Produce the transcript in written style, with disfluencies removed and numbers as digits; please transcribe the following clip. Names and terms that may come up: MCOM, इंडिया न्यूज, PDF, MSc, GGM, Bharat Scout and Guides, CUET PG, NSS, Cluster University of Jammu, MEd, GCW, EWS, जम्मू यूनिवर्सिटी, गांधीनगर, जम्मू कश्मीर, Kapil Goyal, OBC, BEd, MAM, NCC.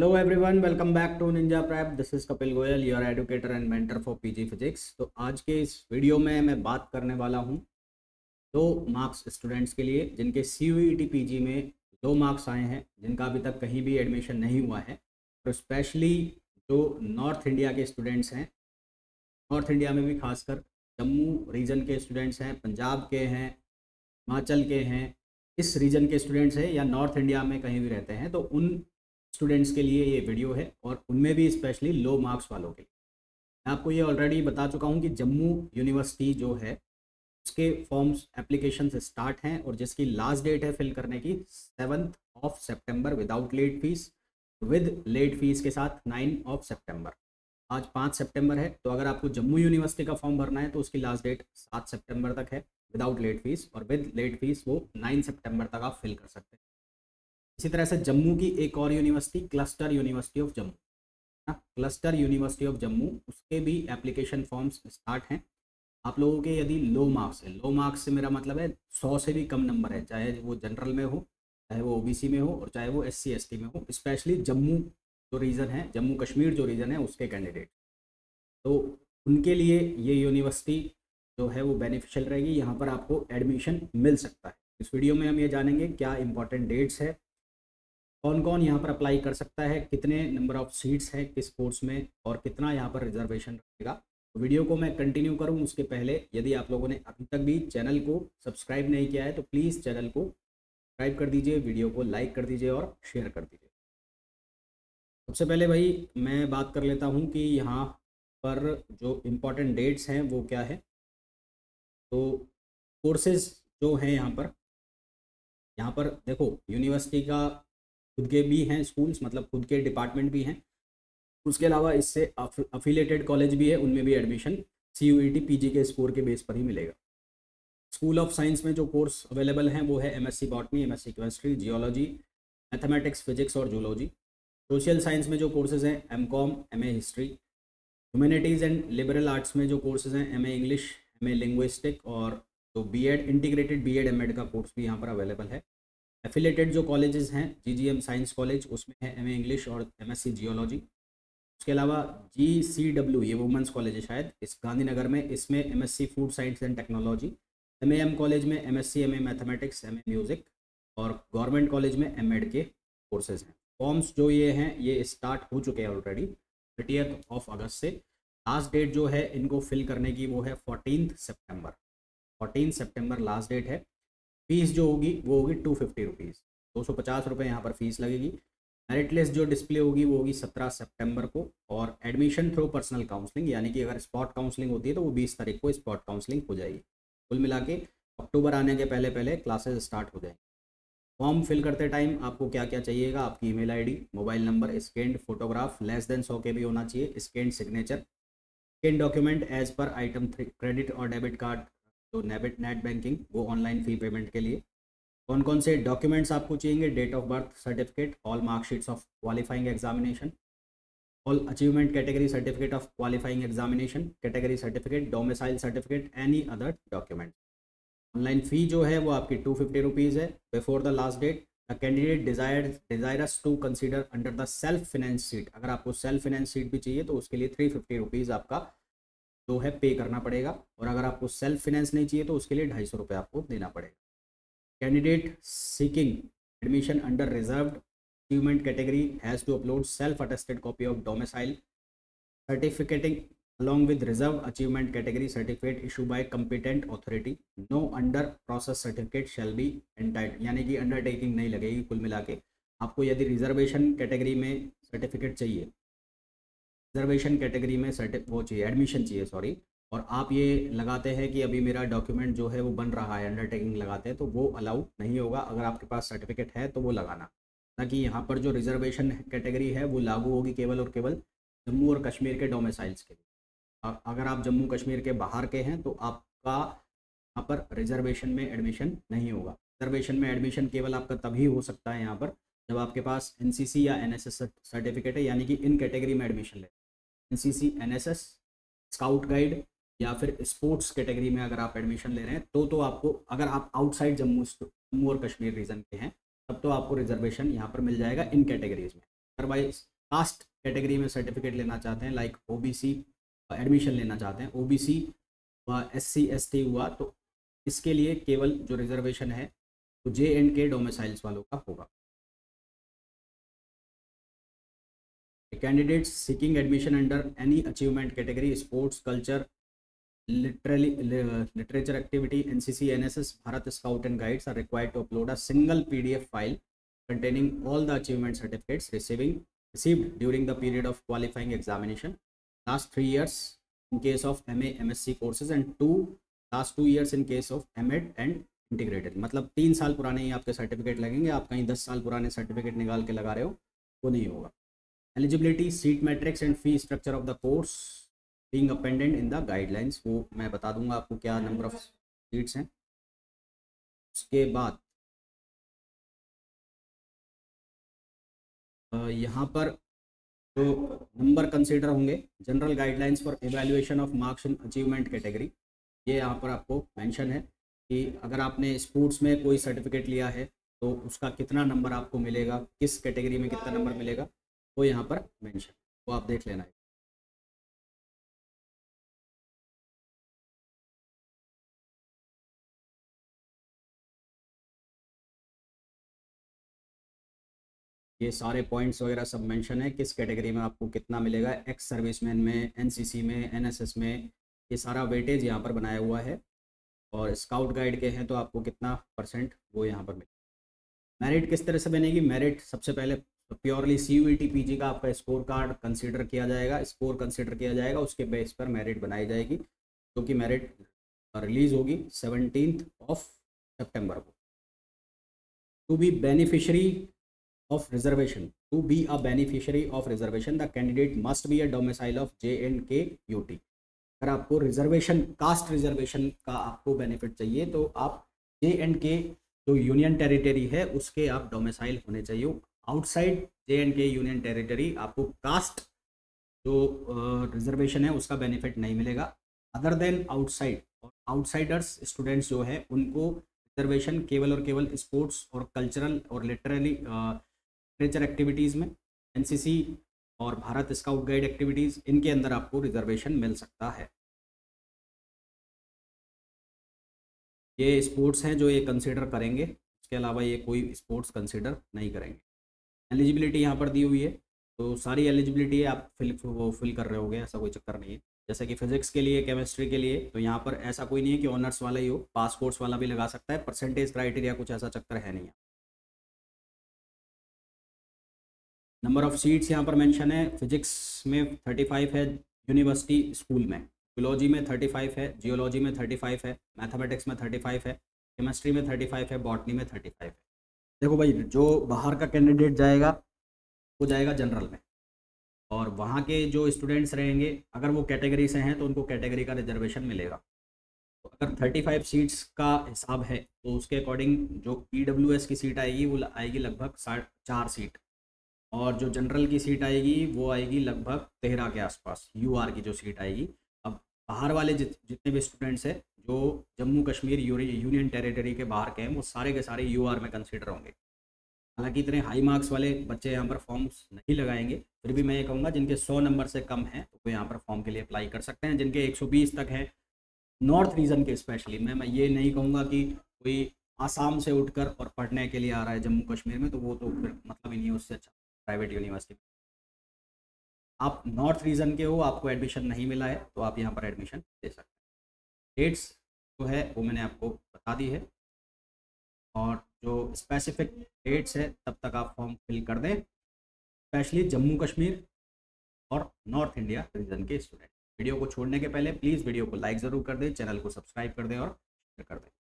Hello everyone, welcome back to Ninja Prep. This is Kapil Goyal, your educator and mentor for PG physics. तो आज के इस video में मैं बात करने वाला हूं 2 मार्क्स स्टूडेंट्स के लिए जिनके CUET PG में 2 मार्क्स आए हैं, जिनका अभी तक कहीं भी एडमिशन नहीं हुआ है। और स्पेशली जो नॉर्थ इंडिया के स्टूडेंट्स हैं, नॉर्थ इंडिया में भी खासकर जम्मू रीजन के स्टूडेंट्स हैं, पंजाब के हैं, हिमाचल के हैं, इस रीजन के स्टूडेंट्स हैं या नॉर्थ इंडिया में कहीं भी रहते हैं, तो उन स्टूडेंट्स के लिए ये वीडियो है। और उनमें भी स्पेशली लो मार्क्स वालों के लिए मैं आपको ये ऑलरेडी बता चुका हूँ कि जम्मू यूनिवर्सिटी जो है उसके फॉर्म्स एप्लीकेशंस स्टार्ट हैं और जिसकी लास्ट डेट है फिल करने की 7 ऑफ सितंबर without late fee, with late fee के साथ 9 ऑफ सितंबर। आज 5 सितंबर है, तो अगर आपको जम्मू यूनिवर्सिटी का फॉर्म भरना है तो उसकी लास्ट डेट 7 सितंबर तक है विदाउट लेट फीस, और विद लेट फीस वो 9 सितंबर तक आप फिल कर सकते हैं। इसी तरह से जम्मू की एक और university cluster university of Jammu, cluster university of Jammu, उसके भी एप्लीकेशन फॉर्म्स स्टार्ट हैं। आप लोगों के यदि लो मार्क्स है, लो मार्क्स से मेरा मतलब है 100 से भी कम नंबर है, चाहे वो जनरल में हो, चाहे वो OBC में हो, और चाहे वो SC ST में हो, स्पेशली जम्मू जो रीजन है, जम्मू कश्मीर जो रीजन है उसके कैंडिडेट, तो उनके लिए ये यूनिवर्सिटी जो है वो बेनिफिशियल रहेगी। यहाँ पर आपको एडमिशन मिल सकता है। इस वीडियो में हम ये जानेंगे क्या इंपॉर्टेंट डेट्स है, कौन कौन यहाँ पर अप्लाई कर सकता है, कितने नंबर ऑफ सीट्स हैं किस कोर्स में, और कितना यहाँ पर रिजर्वेशन रहेगा। तो वीडियो को मैं कंटिन्यू करूँ उसके पहले, यदि आप लोगों ने अभी तक भी चैनल को सब्सक्राइब नहीं किया है तो प्लीज़ चैनल को सब्सक्राइब कर दीजिए, वीडियो को लाइक कर दीजिए और शेयर कर दीजिए। सबसे पहले भाई मैं बात कर लेता हूँ कि यहाँ पर जो इम्पोर्टेंट डेट्स हैं वो क्या है। तो कोर्सेज जो हैं यहाँ पर देखो, यूनिवर्सिटी का खुद के भी हैं स्कूल्स, मतलब खुद के डिपार्टमेंट भी हैं, उसके अलावा इससे अफिलेटेड कॉलेज भी है, उनमें भी एडमिशन CUET PG के स्कोर के बेस पर ही मिलेगा। स्कूल ऑफ साइंस में जो कोर्स अवेलेबल हैं वो है MSc botany, MSc chemistry, geology, mathematics, physics और जूलॉजी। सोशल साइंस में जो कोर्सेज हैं MCOM, MA history. Humanities and liberal arts में जो कोर्सेज हैं MA इंग्लिश, MA लिंग्विस्टिक, और तो BEd, इंटीग्रेटेड BEd MAd का कोर्स भी यहाँ पर अवेलेबल है। एफिलेटेड जो कॉलेजेस हैं, GGM साइंस कॉलेज, उसमें है MA इंग्लिश और MSc जियोलॉजी। उसके अलावा GCW, ये वुमेंस कॉलेज है शायद इस गांधीनगर में, इसमें MSc food science and technology. MAM college में MSc, MA mathematics, MA music, और गवर्नमेंट कॉलेज में MAd के कोर्सेज हैं। फॉर्म्स जो ये हैं ये स्टार्ट हो चुके हैं ऑलरेडी 30 अगस्त से। लास्ट डेट जो है इनको फिल करने की वो है 14 सितंबर लास्ट डेट है। फीस जो होगी वो होगी 250 रुपीज़, 250 रुपये यहाँ पर फीस लगेगी। मेरिट लिस्ट जो डिस्प्ले होगी वो होगी 17 सितंबर को, और एडमिशन थ्रू पर्सनल काउंसलिंग, यानी कि अगर स्पॉट काउंसलिंग होती है तो वो 20 तारीख को स्पॉट काउंसलिंग हो जाएगी। कुल मिला के अक्टूबर आने के पहले पहले क्लासेज स्टार्ट हो जाएंगी। फॉर्म फिल करते टाइम आपको क्या क्या चाहिएगा, आपकी email ID, mobile number, scanned photograph <<10K भी होना चाहिए, scanned signature, scanned document as per item 3, credit और डेबिट कार्ड, तो नेट बैंकिंग वो ऑनलाइन फ़ी पेमेंट के लिए। कौन कौन से डॉक्यूमेंट्स आपको चाहिए, date of birth certificate, all marksheets of qualifying examination, all achievement category certificate of qualifying examination, category certificate, domicile certificate, any other document. Online fee जो है वो आपकी 250 रुपीज़ है। Before the last date the candidate desires to consider under the self finance seat, अगर आपको self finance seat भी चाहिए तो उसके लिए 350 रुपीज़ आपका जो है पे करना पड़ेगा, और अगर आपको सेल्फ फिनेंस नहीं चाहिए तो उसके लिए 250 रुपये आपको देना पड़ेगा। Candidate seeking admission under reserved achievement category has to upload self attested copy of domicile सर्टिफिकेटिंग along with reserve achievement category certificate issue by competent authority. No under process certificate shall be एंटाइट, यानी कि undertaking नहीं लगेगी। कुल मिला के आपको यदि reservation category में सर्टिफिकेट चाहिए, रिजर्वेशन कैटेगरी में एडमिशन चाहिए सॉरी, और आप ये लगाते हैं कि अभी मेरा डॉक्यूमेंट जो है वो बन रहा है, अंडरटेकिंग लगाते हैं, तो वो अलाउड नहीं होगा। अगर आपके पास सर्टिफिकेट है तो वो लगाना, ताकि यहाँ पर जो रिजर्वेशन कैटेगरी है वो लागू होगी केवल और केवल जम्मू और कश्मीर के डोमिसाइल्स के लिए। अगर आप जम्मू कश्मीर के बाहर के हैं तो आपका यहाँ पर रिजर्वेशन में एडमिशन नहीं होगा। रिजर्वेशन में एडमिशन केवल आपका तभी हो सकता है यहाँ पर जब आपके पास NCC या NSS सर्टिफिकेट है, यानी कि इन कैटेगरी में एडमिशन ले। NCC NSS स्काउट गाइड या फिर स्पोर्ट्स कैटेगरी में अगर आप एडमिशन ले रहे हैं तो आपको, अगर आप आउटसाइड जम्मू और कश्मीर रीजन के हैं तब तो आपको रिजर्वेशन यहाँ पर मिल जाएगा इन कैटेगरीज में। अदरवाइज कास्ट कैटेगरी में सर्टिफिकेट लेना चाहते हैं, लाइक ओबीसी एडमिशन लेना चाहते हैं, ओबीसी एससी एसटी हुआ, तो इसके लिए केवल जो रिजर्वेशन है तो जे एंड के डोमिसाइल्स वालों का होगा। Candidates seeking admission under any achievement category, sports, culture, literature activity, NCC, NSS, Bharat Scout and Guides are required to upload a single PDF file containing all the achievement certificates received during the period of qualifying examination, last 3 years in case of MA MSc courses and last 2 years in case of MEd and integrated। मतलब 3 साल पुराने ही आपके certificate लगेंगे, आप कहीं 10 साल पुराने certificate निकाल के लगा रहे हो वो नहीं होगा। Eligibility, seat matrix and fee structure of the course being appended in the guidelines, वो मैं बता दूंगा आपको क्या नंबर ऑफ सीट्स हैं। उसके बाद यहाँ पर जो नंबर कंसीडर होंगे, general guidelines for evaluation of marks in achievement category, ये यहाँ पर आपको मेंशन है कि अगर आपने स्पोर्ट्स में कोई सर्टिफिकेट लिया है तो उसका कितना नंबर आपको मिलेगा, किस कैटेगरी में कितना नंबर मिलेगा, वो यहाँ पर मेंशन, वो आप देख लेना है। ये सारे पॉइंट्स वगैरह सब मेंशन है, किस कैटेगरी में आपको कितना मिलेगा, एक्स सर्विसमैन में, एनसीसी में, एनएसएस में, ये सारा वेटेज यहाँ पर बनाया हुआ है। और स्काउट गाइड के हैं तो आपको कितना परसेंट वो यहाँ पर मिलेगा। मेरिट किस तरह से बनेगी, मेरिट सबसे पहले प्योरली सीयूईटी पीजी का आपका स्कोर कार्ड कंसिडर किया जाएगा, स्कोर कंसिडर किया जाएगा, उसके बेस पर मेरिट बनाई जाएगी, क्योंकि मेरिट रिलीज होगी 17 सितंबर को। To be beneficiary of reservation, to be a beneficiary of reservation the candidate must be a domicile of J and K UT। अगर आपको रिजर्वेशन, कास्ट रिजर्वेशन का आपको बेनिफिट चाहिए तो आप जे एंड के जो यूनियन टेरिटरी है उसके आप डोमिसाइल होने चाहिए। Outside J and K union territory आपको कास्ट जो रिजर्वेशन है उसका बेनिफिट नहीं मिलेगा। अदर देन आउटसाइड, और आउटसाइडर्स स्टूडेंट्स जो है उनको रिजर्वेशन केवल और केवल स्पोर्ट्स और कल्चरल और लिटरेचर एक्टिविटीज़ में, एनसीसी और भारत स्काउट गाइड एक्टिविटीज़, इनके अंदर आपको रिजर्वेशन मिल सकता है। ये स्पोर्ट्स हैं जो ये कंसीडर करेंगे, इसके अलावा ये कोई स्पोर्ट्स कंसीडर नहीं करेंगे। एलिजिबिलिटी यहाँ पर दी हुई है तो सारी एलिजिबिलिटी आप फिल कर रहे होगे, ऐसा कोई चक्कर नहीं है। जैसे कि फिजिक्स के लिए, केमिस्ट्री के लिए, तो यहाँ पर ऐसा कोई नहीं है कि ऑनर्स वाला ही हो, पास कोर्स वाला भी लगा सकता है, परसेंटेज क्राइटेरिया कुछ ऐसा चक्कर है नहीं। नंबर ऑफ सीट्स यहाँ पर मेंशन है, फिजिक्स में 35 है यूनिवर्सिटी स्कूल में, बायोलॉजी में 35 है, जियोलॉजी में 35 है, मैथमेटिक्स में 35 है, केमिस्ट्री में 35 है, बॉटनी में 35 है। देखो भाई, जो बाहर का कैंडिडेट जाएगा वो जाएगा जनरल में, और वहाँ के जो स्टूडेंट्स रहेंगे अगर वो कैटेगरी से हैं तो उनको कैटेगरी का रिजर्वेशन मिलेगा। तो अगर 35 सीट्स का हिसाब है तो उसके अकॉर्डिंग जो EWS की सीट आएगी वो आएगी लगभग 4 सीट, और जो जनरल की सीट आएगी वो आएगी लगभग 13 के आसपास, UR की जो सीट आएगी। अब बाहर वाले जितने भी स्टूडेंट्स हैं जो जम्मू कश्मीर यूनियन टेरिटरी के बाहर के हैं वो सारे के सारे UR में कंसिडर होंगे। हालांकि इतने हाई मार्क्स वाले बच्चे यहाँ पर फॉर्म्स नहीं लगाएंगे, फिर भी मैं ये कहूँगा जिनके 100 नंबर से कम हैं तो वो यहाँ पर फॉर्म के लिए अप्लाई कर सकते हैं, जिनके 120 तक हैं नॉर्थ रीजन के स्पेशली। मैं ये नहीं कहूँगा कि कोई आसाम से उठकर और पढ़ने के लिए आ रहा है जम्मू कश्मीर में तो वो तो फिर मतलब ही नहीं, उससे अच्छा प्राइवेट यूनिवर्सिटी। आप नॉर्थ रीजन के हो, आपको एडमिशन नहीं मिला है तो आप यहाँ पर एडमिशन दे सकते हैं। डेट्स जो है वो मैंने आपको बता दी है, और जो स्पेसिफिक डेट्स है तब तक आप फॉर्म फिल कर दें, स्पेशली जम्मू कश्मीर और नॉर्थ इंडिया रीजन के स्टूडेंट। वीडियो को छोड़ने के पहले प्लीज़ वीडियो को लाइक ज़रूर कर दें, चैनल को सब्सक्राइब कर दें और शेयर कर दें।